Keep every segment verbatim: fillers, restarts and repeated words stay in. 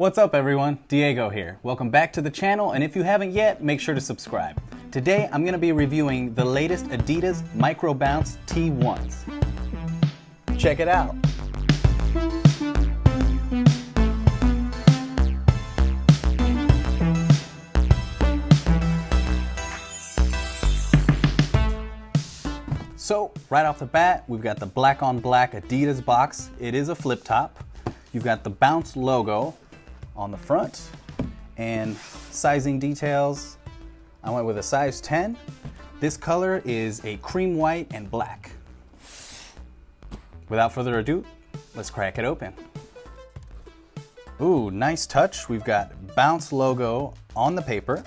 What's up everyone, Diego here. Welcome back to the channel, and if you haven't yet, make sure to subscribe. Today I'm going to be reviewing the latest Adidas Micro Bounce T ones. Check it out. So right off the bat, we've got the black on black Adidas box. It is a flip top. You've got the Bounce logo on the front, and sizing details, I went with a size ten. This color is a cream white and black. Without further ado, let's crack it open. Ooh, nice touch. We've got Bounce logo on the paper.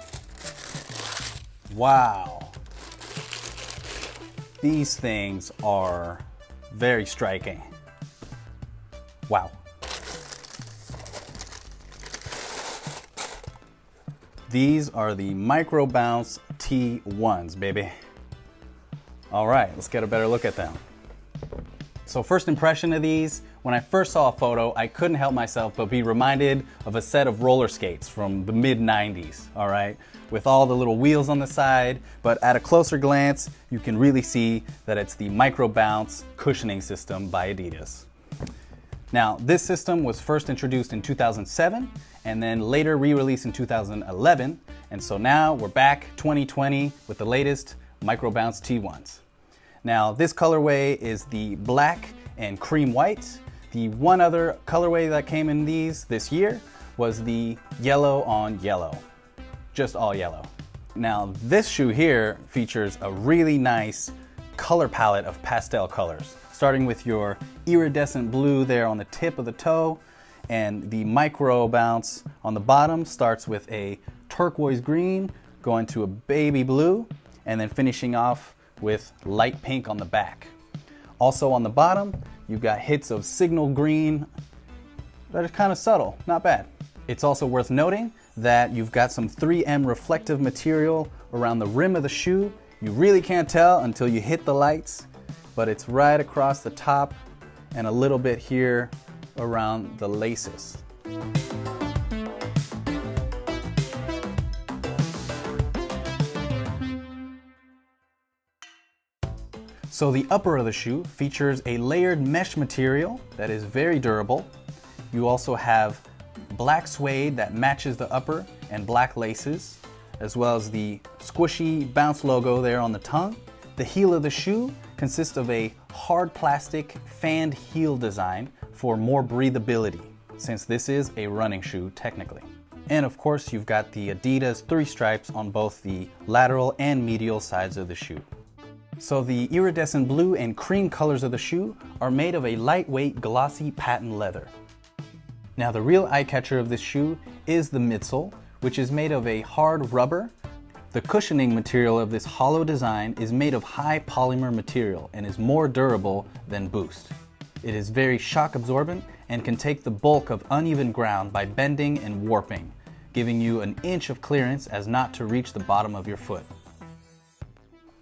Wow. These things are very striking. Wow. These are the Micro Bounce T ones, baby. All right, let's get a better look at them. So first impression of these, when I first saw a photo, I couldn't help myself but be reminded of a set of roller skates from the mid nineties, all right? With all the little wheels on the side, but at a closer glance, you can really see that it's the Micro Bounce Cushioning System by Adidas. Now, this system was first introduced in two thousand seven and then later re-released in two thousand eleven. And so now we're back twenty twenty with the latest Micro Bounce T ones. Now, this colorway is the black and cream white. The one other colorway that came in these this year was the yellow on yellow, just all yellow. Now, this shoe here features a really nice color palette of pastel colors, starting with your iridescent blue there on the tip of the toe, and the Micro Bounce on the bottom starts with a turquoise green, going to a baby blue, and then finishing off with light pink on the back. Also on the bottom, you've got hits of signal green that are kind of subtle, not bad. It's also worth noting that you've got some three M reflective material around the rim of the shoe. You really can't tell until you hit the lights, but it's right across the top and a little bit here around the laces. So the upper of the shoe features a layered mesh material that is very durable. You also have black suede that matches the upper and black laces, as well as the squishy Bounce logo there on the tongue. The heel of the shoe consists of a hard plastic fanned heel design for more breathability, since this is a running shoe technically. And of course, you've got the Adidas three stripes on both the lateral and medial sides of the shoe. So the iridescent blue and cream colors of the shoe are made of a lightweight glossy patent leather. Now the real eye catcher of this shoe is the midsole, which is made of a hard rubber. The cushioning material of this hollow design is made of high polymer material and is more durable than Boost. It is very shock absorbent and can take the bulk of uneven ground by bending and warping, giving you an inch of clearance as not to reach the bottom of your foot.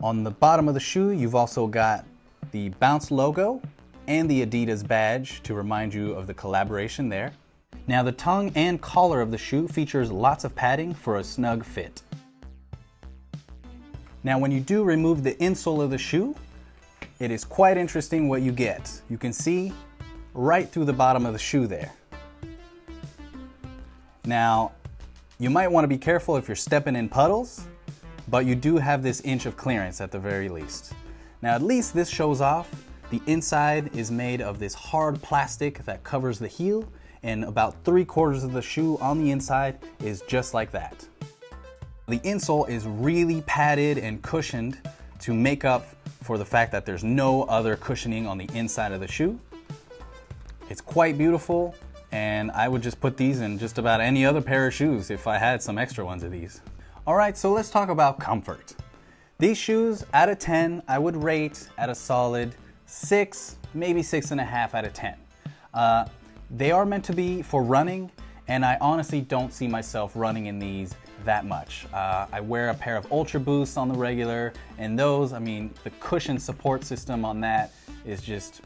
On the bottom of the shoe, you've also got the Bounce logo and the Adidas badge to remind you of the collaboration there. Now the tongue and collar of the shoe features lots of padding for a snug fit. Now when you do remove the insole of the shoe, it is quite interesting what you get. You can see right through the bottom of the shoe there. Now, you might want to be careful if you're stepping in puddles, but you do have this inch of clearance at the very least. Now at least this shows off. The inside is made of this hard plastic that covers the heel, and about three quarters of the shoe on the inside is just like that. The insole is really padded and cushioned to make up for the fact that there's no other cushioning on the inside of the shoe. It's quite beautiful, and I would just put these in just about any other pair of shoes if I had some extra ones of these. All right, so let's talk about comfort. These shoes, out of ten, I would rate at a solid six, maybe six and a half out of ten. Uh, they are meant to be for running, and I honestly don't see myself running in these that much. Uh, I wear a pair of Ultra Boosts on the regular, and those, I mean, the cushion support system on that is just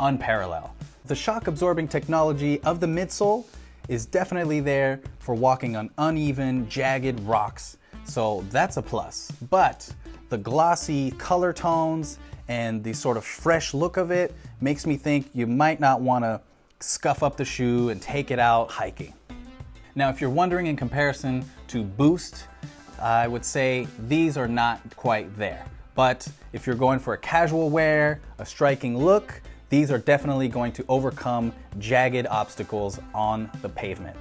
unparalleled. The shock absorbing technology of the midsole is definitely there for walking on uneven, jagged rocks. So that's a plus. But the glossy color tones and the sort of fresh look of it makes me think you might not want to scuff up the shoe and take it out hiking. Now, if you're wondering in comparison to Boost, I would say these are not quite there. But if you're going for a casual wear, a striking look, these are definitely going to overcome jagged obstacles on the pavement.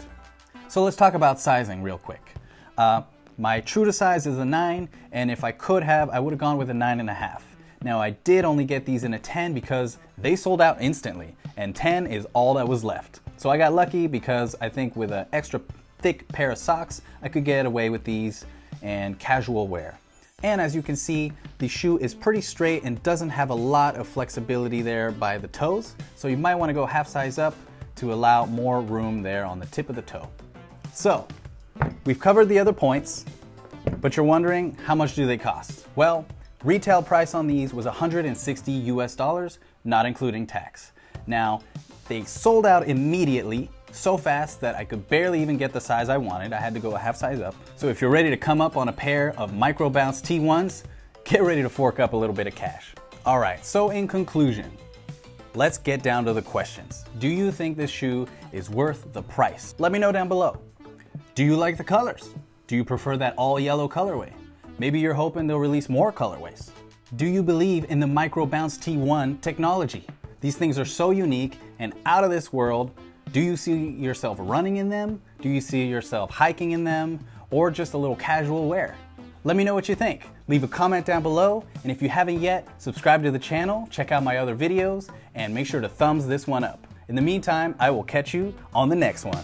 So let's talk about sizing real quick. Uh, my true to size is a nine, and if I could have, I would have gone with a nine and a half. Now, I did only get these in a ten because they sold out instantly, and ten is all that was left. So I got lucky because I think with an extra thick pair of socks, I could get away with these and casual wear. And as you can see, the shoe is pretty straight and doesn't have a lot of flexibility there by the toes. So you might want to go half size up to allow more room there on the tip of the toe. So we've covered the other points, but you're wondering, how much do they cost? Well, retail price on these was one hundred sixty US dollars, not including tax. Now, they sold out immediately, so fast that I could barely even get the size I wanted. I had to go a half size up. So if you're ready to come up on a pair of Micro Bounce T ones, get ready to fork up a little bit of cash. All right, so in conclusion, let's get down to the questions. Do you think this shoe is worth the price? Let me know down below. Do you like the colors? Do you prefer that all yellow colorway? Maybe you're hoping they'll release more colorways. Do you believe in the Micro Bounce T one technology? These things are so unique and out of this world. Do you see yourself running in them? Do you see yourself hiking in them? Or just a little casual wear? Let me know what you think. Leave a comment down below. And if you haven't yet, subscribe to the channel, check out my other videos, and make sure to thumbs this one up. In the meantime, I will catch you on the next one.